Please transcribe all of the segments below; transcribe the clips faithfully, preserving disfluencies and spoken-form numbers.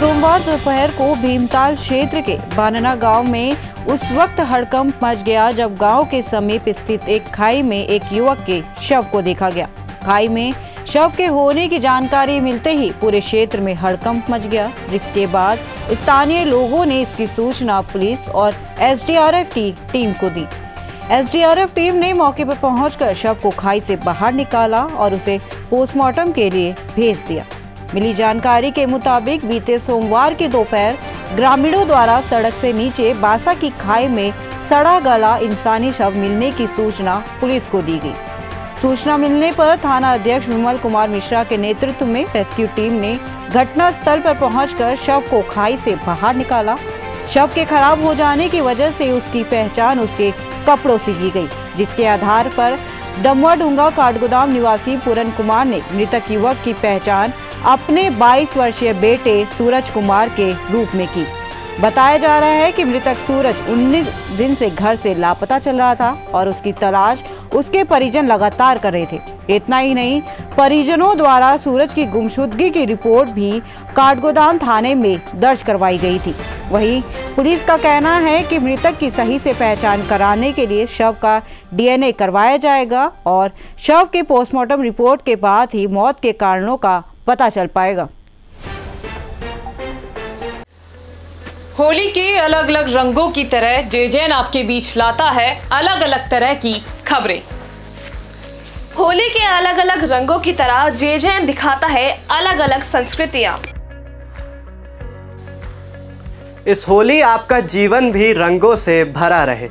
सोमवार दोपहर को भीमताल क्षेत्र के बानना गांव में उस वक्त हड़कंप मच गया जब गांव के समीप स्थित एक खाई में एक युवक के शव को देखा गया। खाई में शव के होने की जानकारी मिलते ही पूरे क्षेत्र में हड़कंप मच गया, जिसके बाद स्थानीय लोगों ने इसकी सूचना पुलिस और एसडीआरएफ की टीम को दी। एसडीआरएफ टीम ने मौके पर पहुंचकर शव को खाई से बाहर निकाला और उसे पोस्टमार्टम के लिए भेज दिया। मिली जानकारी के मुताबिक बीते सोमवार की दोपहर ग्रामीणों द्वारा सड़क से नीचे बासा की खाई में सड़ा गला इंसानी शव मिलने की सूचना पुलिस को दी गई। सूचना मिलने पर थाना अध्यक्ष विमल कुमार मिश्रा के नेतृत्व में रेस्क्यू टीम ने घटनास्थल पर पहुंचकर शव को खाई से बाहर निकाला। शव के खराब हो जाने की वजह से उसकी पहचान उसके कपड़ों से की गई, जिसके आधार पर डम्वाडूंगा काठगोदाम निवासी पूरन कुमार ने मृतक युवक की पहचान अपने बाईस वर्षीय बेटे सूरज कुमार के रूप में की। बताया जा रहा है कि मृतक सूरज उन्नीस दिन से घर से लापता चल रहा था और उसकी तलाश उसके परिजन लगातार कर रहे थे। इतना ही नहीं, परिजनों द्वारा सूरज की गुमशुदगी की रिपोर्ट भी काठगोदाम थाने में दर्ज करवाई गई थी। वहीं पुलिस का कहना है कि मृतक की सही से पहचान कराने के लिए शव का डीएनए करवाया जाएगा और शव के पोस्टमार्टम रिपोर्ट के बाद ही मौत के कारणों का पता चल पाएगा। होली के अलग अलग रंगों की तरह जेजैन आपके बीच लाता है अलग अलग तरह की खबरें। होली के अलग अलग रंगों की तरह जेजैन दिखाता है अलग अलग संस्कृतियां। इस होली आपका जीवन भी रंगों से भरा रहे।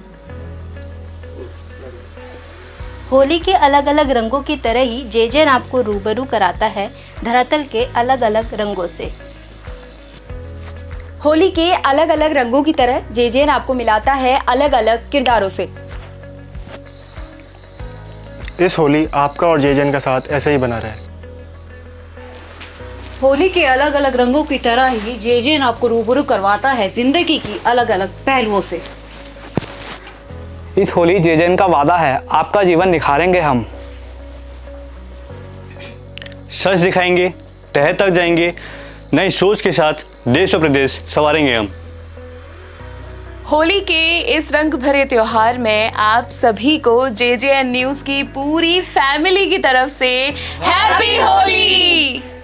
होली के अलग अलग रंगों की तरह ही जेजैन आपको रूबरू कराता है धरातल के अलग अलग रंगों से। होली के अलग अलग रंगों की तरह जेजैन आपको मिलाता है अलग अलग किरदारों से। इस होली आपका और जेजैन का साथ ऐसे ही बना रहे। होली के अलग अलग रंगों की तरह ही जेजैन आपको रूबरू करवाता है जिंदगी की अलग अलग पहलुओं से। इस होली जेजैन का वादा है आपका जीवन निखारेंगे, हम सच दिखाएंगे, तह तक जाएंगे, नई सोच के साथ देश और प्रदेश सवारेंगे हम। होली के इस रंग भरे त्योहार में आप सभी को जे जे एन न्यूज़ की पूरी फैमिली की तरफ से हैप्पी होली।